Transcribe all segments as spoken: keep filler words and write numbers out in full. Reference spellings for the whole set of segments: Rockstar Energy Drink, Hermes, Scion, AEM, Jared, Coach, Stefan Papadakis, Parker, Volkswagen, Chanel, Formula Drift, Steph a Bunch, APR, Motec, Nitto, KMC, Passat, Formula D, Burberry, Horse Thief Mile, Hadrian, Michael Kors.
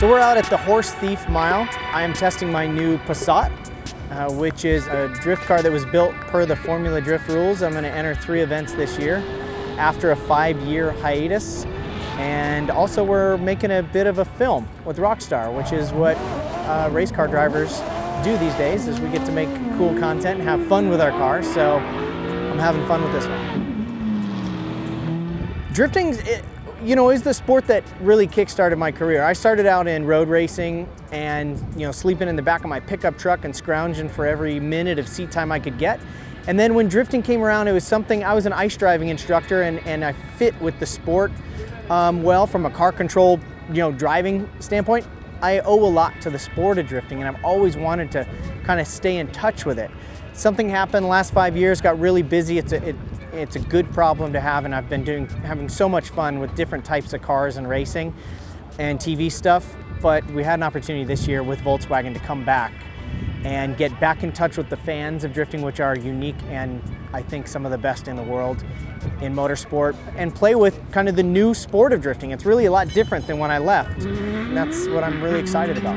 So we're out at the Horse Thief Mile. I am testing my new Passat, uh, which is a drift car that was built per the Formula Drift rules. I'm going to enter three events this year after a five-year hiatus. And also we're making a bit of a film with Rockstar, which is what uh, race car drivers do these days, is we get to make cool content and have fun with our cars. So I'm having fun with this one. Drifting's, it, you know, is the sport that really kick-started my career. I started out in road racing and, you know, sleeping in the back of my pickup truck and scrounging for every minute of seat time I could get. And then when drifting came around, it was something, I was an ice driving instructor and, and I fit with the sport um, well from a car control, you know, driving standpoint. I owe a lot to the sport of drifting, and I've always wanted to kind of stay in touch with it. Something happened last five years, got really busy. It's a, it, it's a good problem to have, and I've been doing having so much fun with different types of cars and racing and T V stuff. But we had an opportunity this year with Volkswagen to come back and get back in touch with the fans of drifting, which are unique and I think some of the best in the world in motorsport, and play with kind of the new sport of drifting. It's really a lot different than when I left. And that's what I'm really excited about.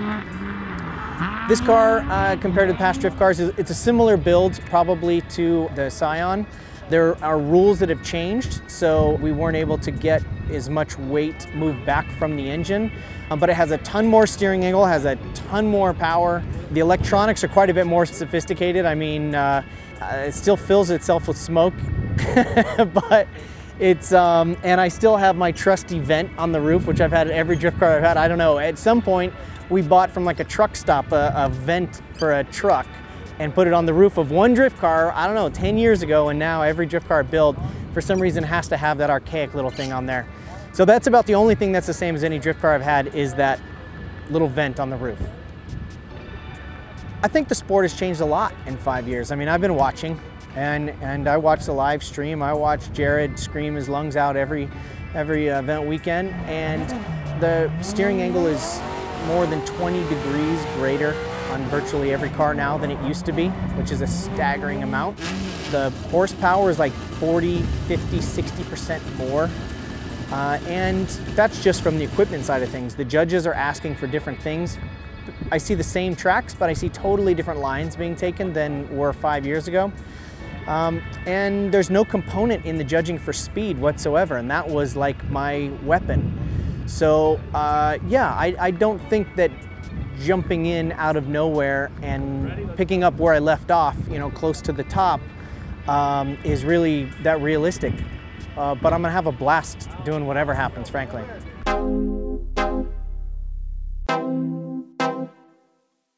This car, uh, compared to past drift cars, it's a similar build probably to the Scion. There are rules that have changed, so we weren't able to get as much weight moved back from the engine, um, but it has a ton more steering angle, has a ton more power. The electronics are quite a bit more sophisticated. I mean, uh, it still fills itself with smoke, but it's, um, and I still have my trusty vent on the roof, which I've had in every drift car I've had. I don't know, at some point we bought from like a truck stop a, a vent for a truck and put it on the roof of one drift car, I don't know, ten years ago, and now every drift car built, for some reason, has to have that archaic little thing on there. So that's about the only thing that's the same as any drift car I've had, is that little vent on the roof. I think the sport has changed a lot in five years. I mean, I've been watching, and, and I watched the live stream. I watched Jared scream his lungs out every, every event weekend, and the steering angle is more than twenty degrees greater on virtually every car now than it used to be, which is a staggering amount. The horsepower is like forty, fifty, sixty percent more. Uh, and that's just from the equipment side of things. The judges are asking for different things. I see the same tracks, but I see totally different lines being taken than were five years ago. Um, and there's no component in the judging for speed whatsoever, and that was like my weapon. So uh, yeah, I, I don't think that jumping in out of nowhere and picking up where I left off, you know, close to the top, um, is really that realistic. Uh, but I'm gonna have a blast doing whatever happens, frankly.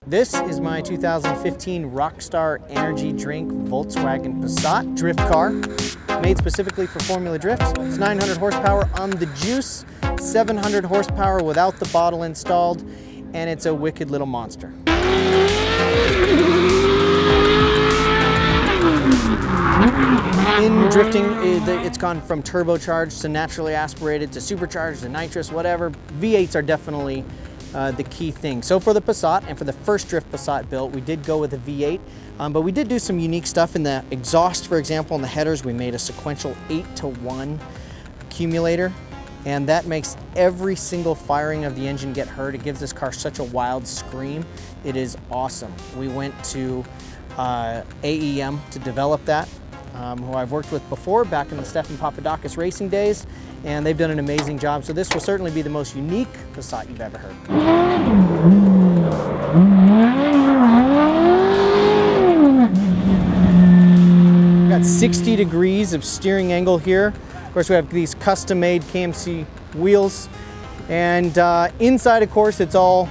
This is my two thousand fifteen Rockstar Energy Drink Volkswagen Passat drift car, made specifically for Formula Drift. It's nine hundred horsepower on the juice, seven hundred horsepower without the bottle installed, and it's a wicked little monster. In drifting, it's gone from turbocharged to naturally aspirated to supercharged to nitrous, whatever. V eights are definitely uh, the key thing. So for the Passat, and for the first drift Passat built, we did go with a V eight, um, but we did do some unique stuff in the exhaust, for example, in the headers. We made a sequential eight to one accumulator, and that makes every single firing of the engine get heard. It gives this car such a wild scream. It is awesome. We went to uh, A E M to develop that, um, who I've worked with before back in the Stefan Papadakis racing days, and they've done an amazing job. So this will certainly be the most unique Passat you've ever heard. We've got sixty degrees of steering angle here. Of course, we have these custom-made K M C wheels, and uh, inside, of course, it's all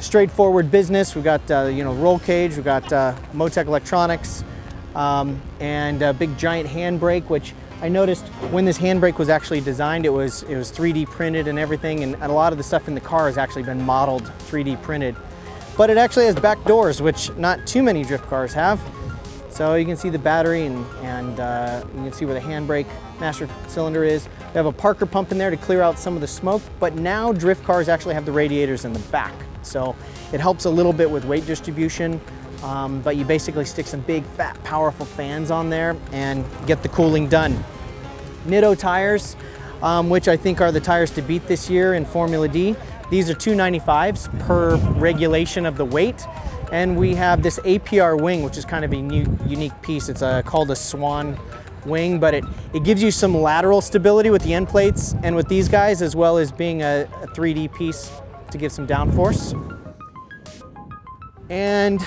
straightforward business. We've got uh, you know, roll cage, we've got uh, Motec electronics, um, and a big giant handbrake. Which I noticed when this handbrake was actually designed, it was it was three D printed and everything, and, and a lot of the stuff in the car has actually been modeled three D printed. But it actually has back doors, which not too many drift cars have. So you can see the battery, and, and uh, you can see where the handbrake master cylinder is. We have a Parker pump in there to clear out some of the smoke, but now drift cars actually have the radiators in the back. So it helps a little bit with weight distribution, um, but you basically stick some big, fat, powerful fans on there and get the cooling done. Nitto tires, um, which I think are the tires to beat this year in Formula D. These are two ninety-fives per regulation of the weight. And we have this A P R wing, which is kind of a new, unique piece. It's a, called a swan wing, but it, it gives you some lateral stability with the end plates and with these guys, as well as being a, a three D piece to give some downforce. And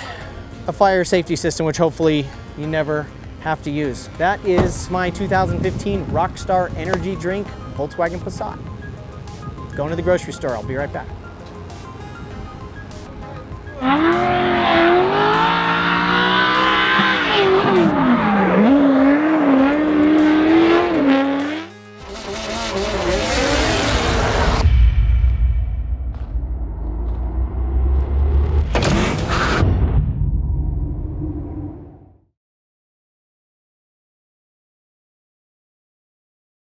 a fire safety system, which hopefully you never have to use. That is my two thousand fifteen Rockstar Energy Drink Volkswagen Passat. Going to the grocery store, I'll be right back.